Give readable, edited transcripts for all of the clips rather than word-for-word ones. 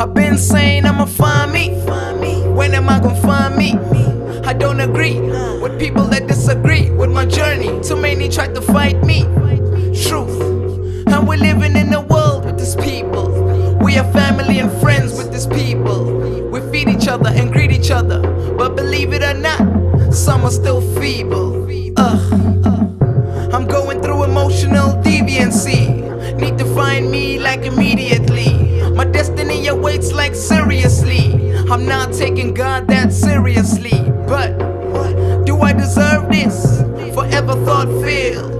I've been saying I'ma find me. When am I gonna find me? I don't agree with people that disagree with my journey. Too many try to fight me. Truth, and we're living in a world with these people. We are family and friends with these people. We feed each other and greet each other, but believe it or not, some are still feeble. I'm going through emotional deviancy. Need to find me like immediately. My destiny awaits like seriously. I'm not taking God that seriously. But do I deserve this? Forever thought filled,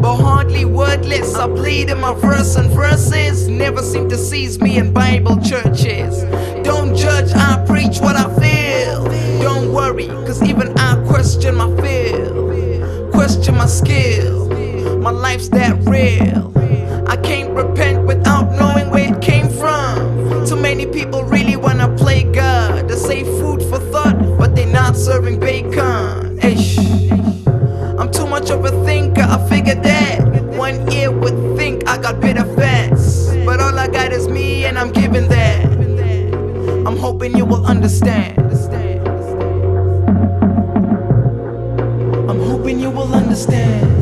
but hardly wordless. I plead in my verse and verses never seem to seize me in Bible churches. Don't judge, I preach what I feel. Don't worry, cause even I question my fear. Question my skill, my life's that real. I can't repent without knowing where it came from. Too many people really wanna play God. They say food for thought, but they not serving bacon. Ish. I'm too much of a thinker, I figured that. One ear would think I got bitter facts, but all I got is me and I'm giving that. I'm hoping you will understand. You will understand.